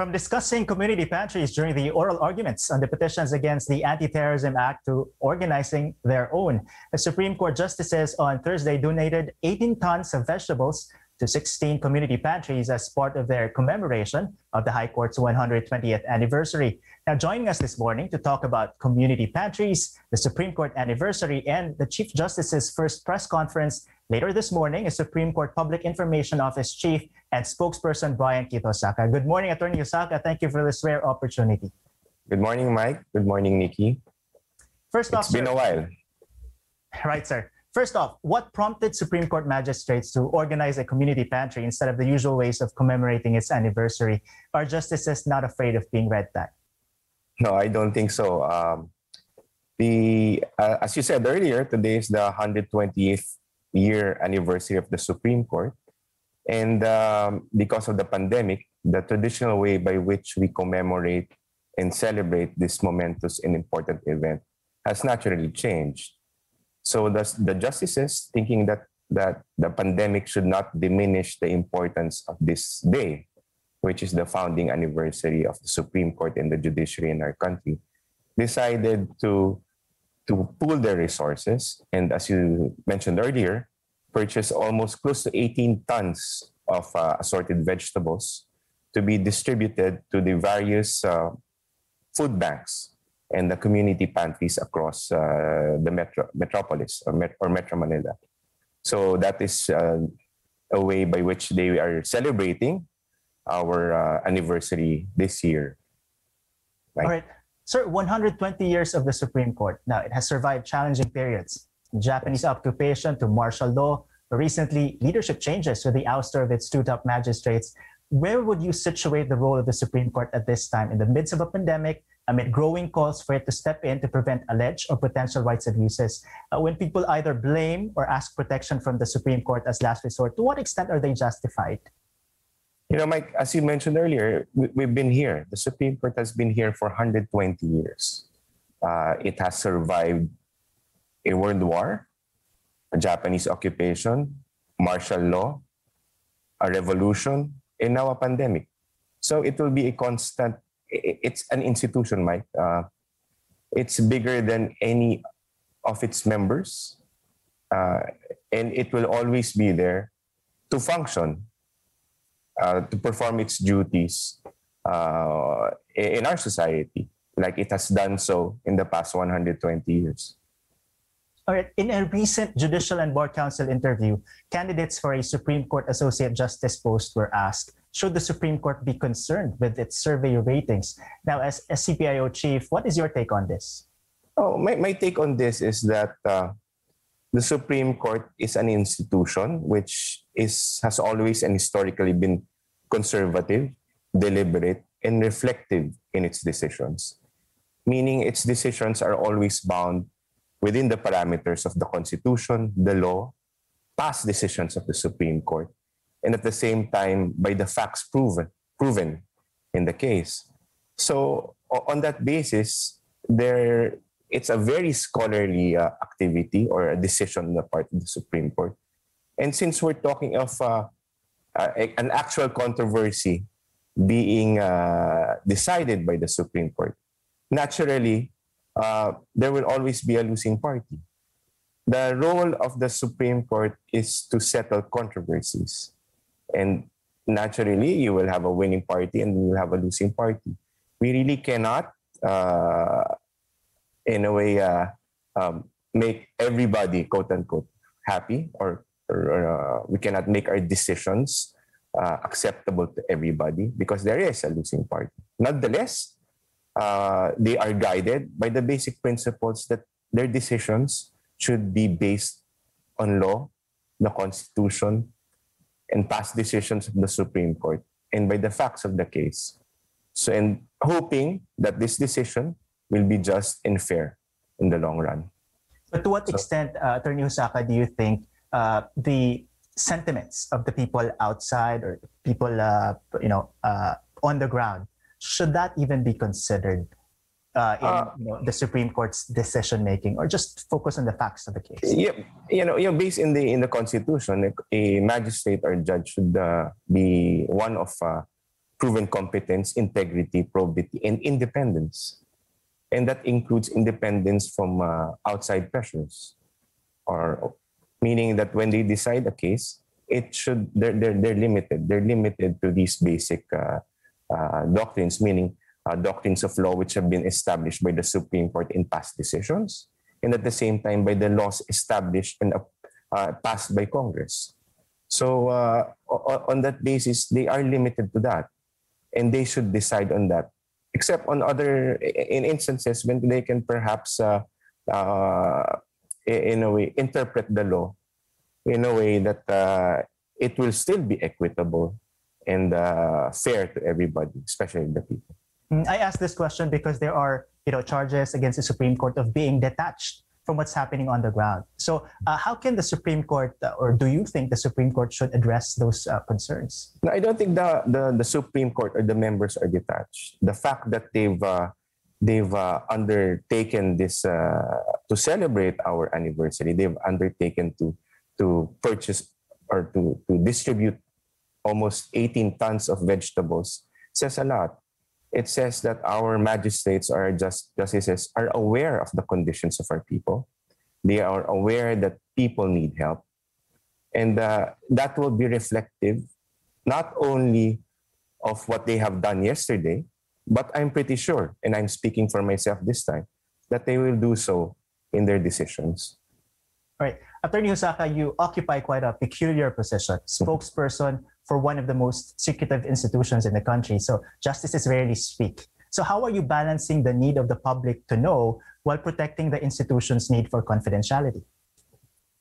From discussing community pantries during the oral arguments on the petitions against the Anti-Terrorism Act to organizing their own, the Supreme Court justices on Thursday donated 18 tons of vegetables to 16 community pantries as part of their commemoration of the High Court's 120th anniversary. Now, joining us this morning to talk about community pantries, the Supreme Court anniversary, and the Chief Justice's first press conference later this morning is Supreme Court Public Information Office Chief and spokesperson Brian Kito-Saka. Good morning, Attorney Osaka. Thank you for this rare opportunity. Good morning, Mike. Good morning, Nikki. First off, it's been a while. Right, sir. First off, what prompted Supreme Court magistrates to organize a community pantry instead of the usual ways of commemorating its anniversary? Are justices not afraid of being read back? No, I don't think so. As you said earlier, today is the 120th year anniversary of the Supreme Court. And because of the pandemic, the traditional way by which we commemorate and celebrate this momentous and important event has naturally changed. So the justices, thinking that the pandemic should not diminish the importance of this day, which is the founding anniversary of the Supreme Court and the judiciary in our country, decided to pool their resources and, as you mentioned earlier, purchase almost close to 18 tons of assorted vegetables to be distributed to the various food banks and the community pantries across the metropolis or Metro Manila. So that is a way by which they are celebrating our anniversary this year. Right. All right. Sir, 120 years of the Supreme Court. Now, it has survived challenging periods. Japanese occupation to martial law, recently leadership changes with the ouster of its two top magistrates. Where would you situate the role of the Supreme Court at this time in the midst of a pandemic, amid growing calls for it to step in to prevent alleged or potential rights abuses? When people either blame or ask protection from the Supreme Court as last resort, to what extent are they justified? You know, Mike, as you mentioned earlier, we've been here. The Supreme Court has been here for 120 years. It has survived a world war, a Japanese occupation, martial law, a revolution, and now a pandemic. So it will be a constant. It's an institution, Mike. It's bigger than any of its members, and it will always be there to function, to perform its duties in our society, like it has done so in the past 120 years. All right. In a recent Judicial and Bar Council interview, candidates for a Supreme Court Associate Justice post were asked, should the Supreme Court be concerned with its survey ratings? Now, as SCPIO chief, what is your take on this? Oh, my take on this is that the Supreme Court is an institution which has always and historically been conservative, deliberate, and reflective in its decisions, meaning its decisions are always bound within the parameters of the Constitution, the law, past decisions of the Supreme Court, and at the same time by the facts proven in the case. So on that basis, it's a very scholarly activity or a decision on the part of the Supreme Court. And since we're talking of an actual controversy being decided by the Supreme Court, naturally, there will always be a losing party. The role of the Supreme Court is to settle controversies. And naturally, you will have a winning party and you will have a losing party. We really cannot, in a way, make everybody, quote unquote, happy, or we cannot make our decisions acceptable to everybody because there is a losing party. Nonetheless, they are guided by the basic principles that their decisions should be based on law, the Constitution, and past decisions of the Supreme Court, and by the facts of the case. So, and hoping that this decision will be just and fair in the long run. But to what extent, Attorney Osaka, do you think the sentiments of the people outside or people, on the ground, should that even be considered in the Supreme Court's decision making, or just focus on the facts of the case? Yeah, based in the Constitution, a magistrate or judge should be one of proven competence, integrity, probity, and independence. And that includes independence from outside pressures, or meaning that when they decide a case, it should they're limited. They're limited to these basic doctrines, meaning doctrines of law which have been established by the Supreme Court in past decisions, and at the same time by the laws established and passed by Congress. So on that basis, they are limited to that, and they should decide on that. Except on other instances when they can perhaps, in a way, interpret the law in a way that it will still be equitable and fair to everybody, especially the people. I asked this question because there are, charges against the Supreme Court of being detached from what's happening on the ground. So how can the Supreme Court, or do you think the Supreme Court should address those concerns? No, I don't think the Supreme Court or the members are detached. The fact that they've undertaken this to celebrate our anniversary, they've undertaken to purchase or to distribute almost 18 tons of vegetables says a lot. It says that our magistrates or justices are aware of the conditions of our people. They are aware that people need help. And that will be reflective not only of what they have done yesterday, but I'm pretty sure, and I'm speaking for myself this time, that they will do so in their decisions. All right. Attorney Saka, you occupy quite a peculiar position, spokesperson for one of the most secretive institutions in the country. So justices rarely speak. So how are you balancing the need of the public to know while protecting the institution's need for confidentiality?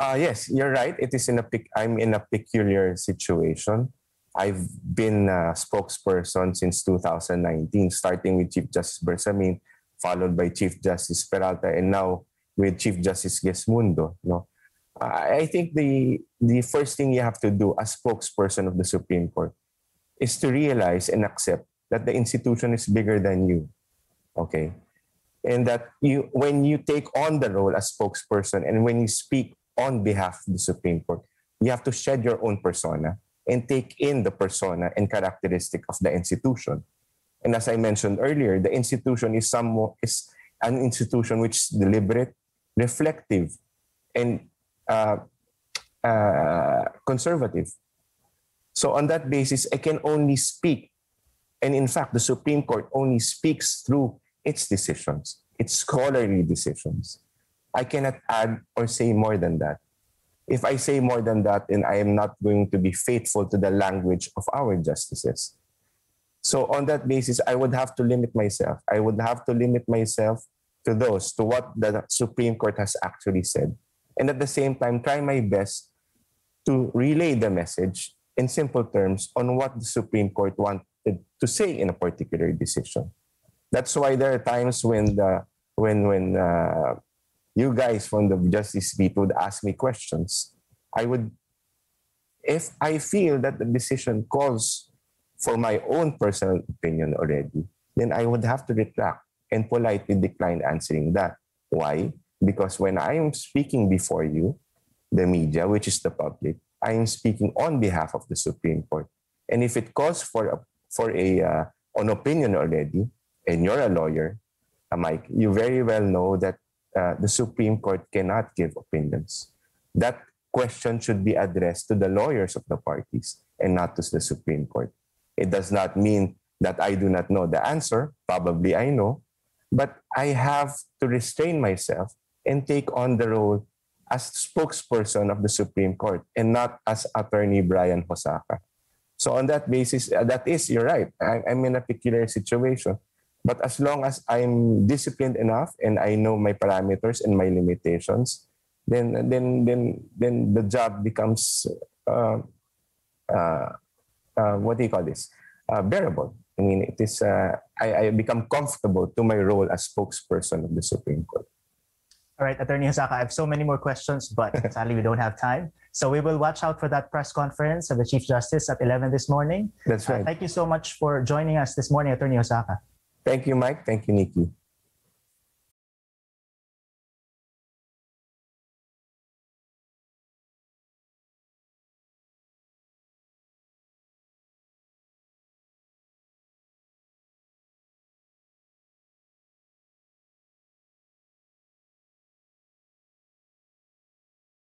Yes, you're right. It is I'm in a peculiar situation. I've been a spokesperson since 2019, starting with Chief Justice Bersamin, followed by Chief Justice Peralta, and now with Chief Justice Gesmundo. No? I think the first thing you have to do as spokesperson of the Supreme Court is to realize and accept that the institution is bigger than you, okay? And that when you take on the role as spokesperson and when you speak on behalf of the Supreme Court, you have to shed your own persona and take in the persona and characteristic of the institution. And as I mentioned earlier, the institution is an institution which is deliberate, reflective, and conservative. So on that basis, I can only speak. And in fact, the Supreme Court only speaks through its decisions, its scholarly decisions. I cannot add or say more than that. If I say more than that, then I am not going to be faithful to the language of our justices. So on that basis, I would have to limit myself. I would have to limit myself to what the Supreme Court has actually said. And at the same time, try my best to relay the message in simple terms on what the Supreme Court wanted to say in a particular decision. That's why there are times when you guys from the Justice Beat would ask me questions. If I feel that the decision calls for my own personal opinion already, then I would have to retract and politely decline answering that. Why? Because when I am speaking before you, the media, which is the public, I am speaking on behalf of the Supreme Court. And if it calls for an opinion already, and you're a lawyer, Mike, you very well know that the Supreme Court cannot give opinions. That question should be addressed to the lawyers of the parties and not to the Supreme Court. It does not mean that I do not know the answer. Probably I know. But I have to restrain myself and take on the role as spokesperson of the Supreme Court and not as Attorney Brian Kito-Saka. So on that basis, you're right. I'm in a peculiar situation. But as long as I'm disciplined enough and I know my parameters and my limitations, then the job becomes, bearable. I mean, it is, I become comfortable to my role as spokesperson of the Supreme Court. All right, Attorney Saka, I have so many more questions, but sadly we don't have time. So we will watch out for that press conference of the Chief Justice at 11 this morning. That's right. Thank you so much for joining us this morning, Attorney Saka. Thank you, Mike. Thank you, Nikki.